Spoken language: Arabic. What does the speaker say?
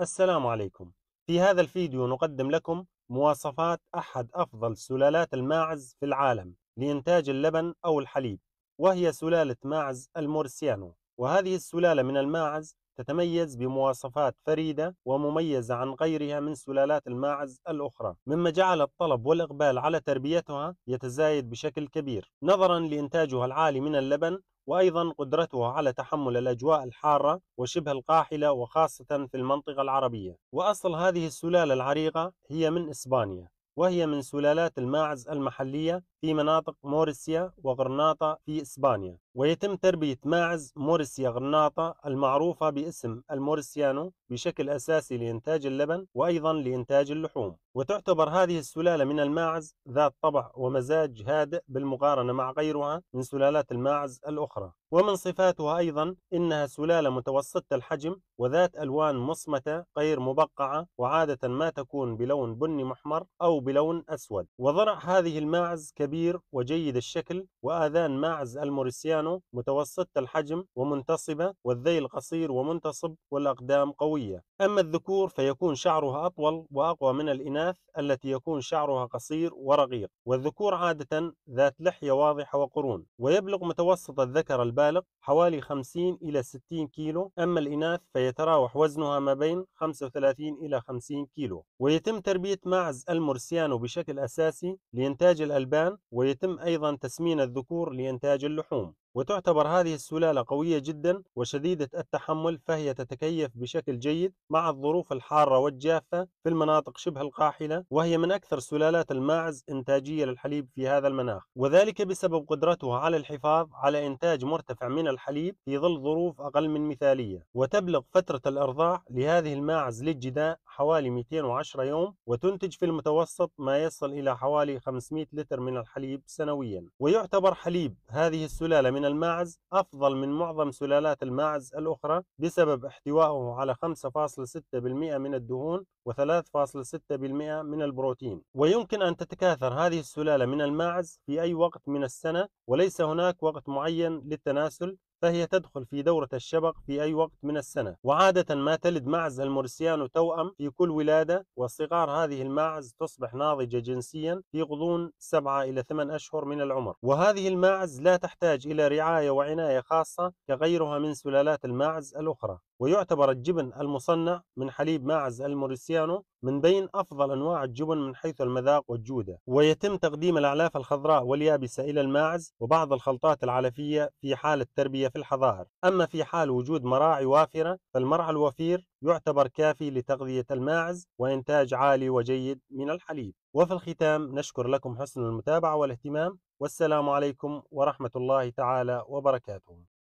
السلام عليكم. في هذا الفيديو نقدم لكم مواصفات أحد أفضل سلالات الماعز في العالم لإنتاج اللبن أو الحليب، وهي سلالة ماعز المورسيانو. وهذه السلالة من الماعز تتميز بمواصفات فريدة ومميزة عن غيرها من سلالات الماعز الأخرى، مما جعل الطلب والإقبال على تربيتها يتزايد بشكل كبير نظرا لإنتاجها العالي من اللبن، وأيضا قدرتها على تحمل الأجواء الحارة وشبه القاحلة، وخاصة في المنطقة العربية. وأصل هذه السلالة العريقة هي من إسبانيا، وهي من سلالات الماعز المحلية في مناطق مورسيا وغرناطة في إسبانيا. ويتم تربية ماعز مورسيا غرناطة المعروفة باسم المورسيانو بشكل أساسي لإنتاج اللبن وأيضا لإنتاج اللحوم. وتعتبر هذه السلالة من الماعز ذات طبع ومزاج هادئ بالمقارنة مع غيرها من سلالات الماعز الأخرى. ومن صفاتها أيضا إنها سلالة متوسطة الحجم وذات ألوان مصمتة غير مبقعة، وعادة ما تكون بلون بني محمر أو بلون أسود. وضرع هذه الماعز كبير وجيد الشكل، وآذان ماعز المورسيانو متوسطة الحجم ومنتصبة، والذيل قصير ومنتصب، والأقدام قوية. أما الذكور فيكون شعرها أطول وأقوى من الإناث التي يكون شعرها قصير ورقيق، والذكور عادة ذات لحية واضحة وقرون. ويبلغ متوسط الذكر البالغ حوالي 50 إلى 60 كيلو، أما الإناث فيتراوح وزنها ما بين 35 إلى 50 كيلو. ويتم تربية ماعز المورسيانو بشكل أساسي لإنتاج الألبان، ويتم أيضا تسمين الذكور لإنتاج اللحوم. وتعتبر هذه السلالة قوية جدا وشديدة التحمل، فهي تتكيف بشكل جيد مع الظروف الحارة والجافة في المناطق شبه القاحلة، وهي من أكثر سلالات الماعز إنتاجية للحليب في هذا المناخ، وذلك بسبب قدرتها على الحفاظ على إنتاج مرتفع من الحليب في ظل ظروف أقل من مثالية. وتبلغ فترة الإرضاع لهذه الماعز للجداء حوالي 210 يوم، وتنتج في المتوسط ما يصل إلى حوالي 500 لتر من الحليب سنويا. ويعتبر حليب هذه السلالة من الماعز أفضل من معظم سلالات الماعز الأخرى بسبب احتوائه على 5.6% من الدهون و3.6% من البروتين. ويمكن أن تتكاثر هذه السلالة من الماعز في أي وقت من السنة، وليس هناك وقت معين للتناسل، فهي تدخل في دورة الشبق في أي وقت من السنة. وعادة ما تلد معز المورسيانو توأم في كل ولادة، وصغار هذه الماعز تصبح ناضجة جنسيا في غضون 7 إلى 8 أشهر من العمر. وهذه الماعز لا تحتاج إلى رعاية وعناية خاصة كغيرها من سلالات الماعز الأخرى. ويعتبر الجبن المصنع من حليب ماعز المورسيانو من بين أفضل أنواع الجبن من حيث المذاق والجودة. ويتم تقديم الأعلاف الخضراء واليابسة إلى الماعز وبعض الخلطات العلفية في حال التربية في الحظائر. أما في حال وجود مراعي وافرة، فالمرعى الوفير يعتبر كافي لتغذية الماعز وإنتاج عالي وجيد من الحليب. وفي الختام نشكر لكم حسن المتابعة والاهتمام، والسلام عليكم ورحمة الله تعالى وبركاته.